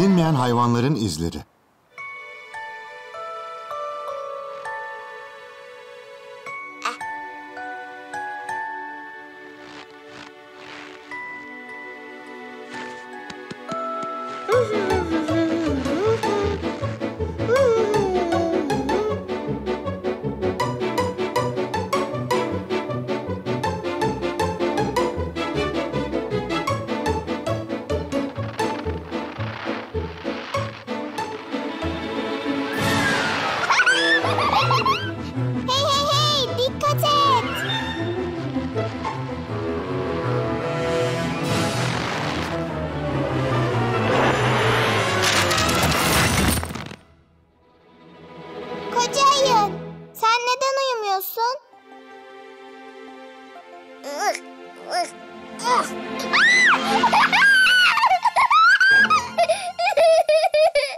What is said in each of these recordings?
Bilinmeyen hayvanların izleri.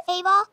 Eyvah.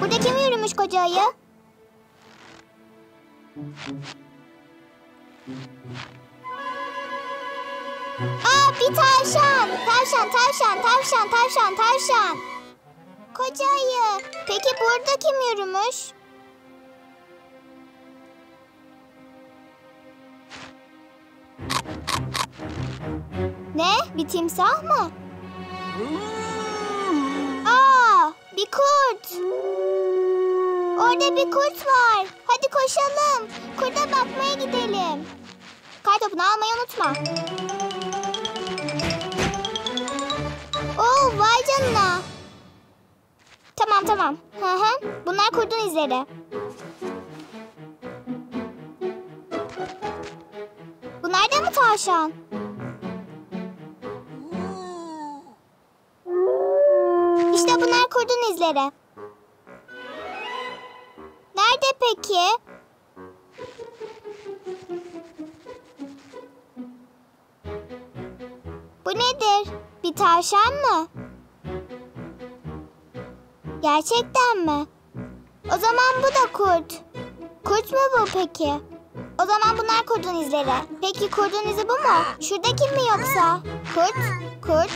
Burada kim yürümüş koca ayı? Aa, bir tavşan! Tavşan, tavşan, tavşan, tavşan, tavşan. Koca ayı, peki burada kim yürümüş? Ne? Bir timsah mı? Aa, bir kurt. Orada bir kurt var. Hadi koşalım. Kurda bakmaya gidelim. Kartopunu almayı unutma. Oo, vay canına. Tamam. Hı. Bunlar kurdun izleri. Bunlar da mı tavşan? İşte bunlar kurdun izleri. Nerede peki? Bu nedir? Bir tavşan mı? Gerçekten mi? O zaman bu da kurt. Kurt mu bu peki? O zaman bunlar kurdun izleri. Peki kurdun izi bu mu? Şuradaki mi yoksa? Kurt. Kurt.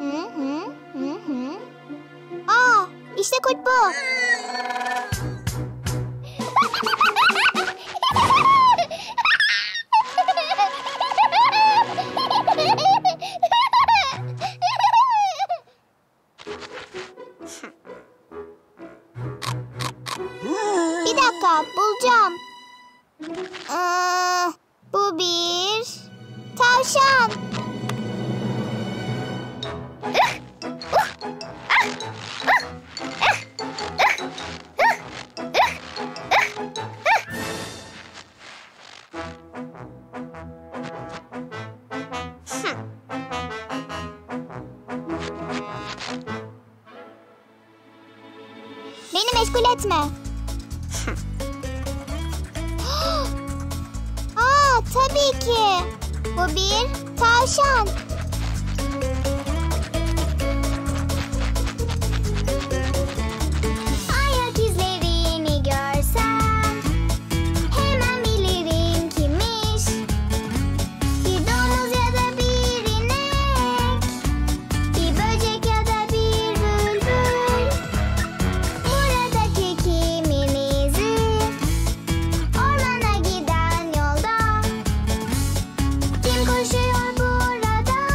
Hı. Hı. Aa, işte kurt bu. Bulacağım. Bu bir tavşan. Beni meşgul etme. Tabii ki. Bu bir tavşan. Ayak izlerini görsem hemen bilirim kimmiş. Bir domuz ya da bir inek, bir böcek ya da bir bülbül. Buradaki kimin izi? Ormana giden yolda. Koşuyor burada.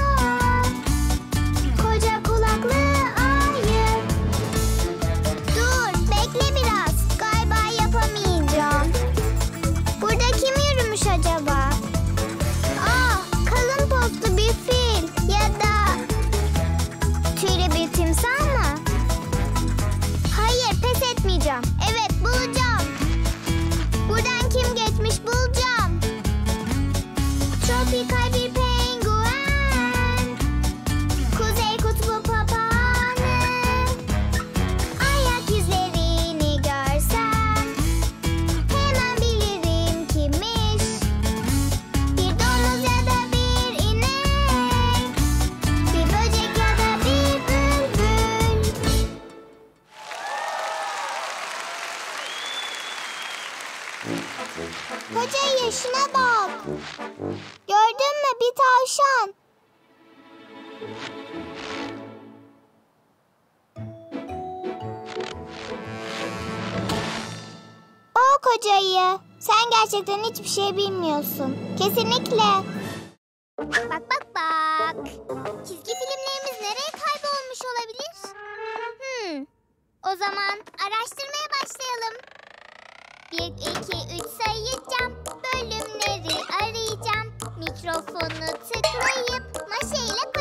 Koca ayı şuna bak. Gördün mü, bir tavşan. O koca ayı, sen gerçekten hiçbir şey bilmiyorsun. Kesinlikle. Bak bak bak. Çizgi filmlerimiz nereye kaybolmuş olabilir? O zaman araştırmaya başlayalım. 1, 2, 3 sayacağım. Bölümleri arayacağım. Mikrofonu tıklayıp Maşa ile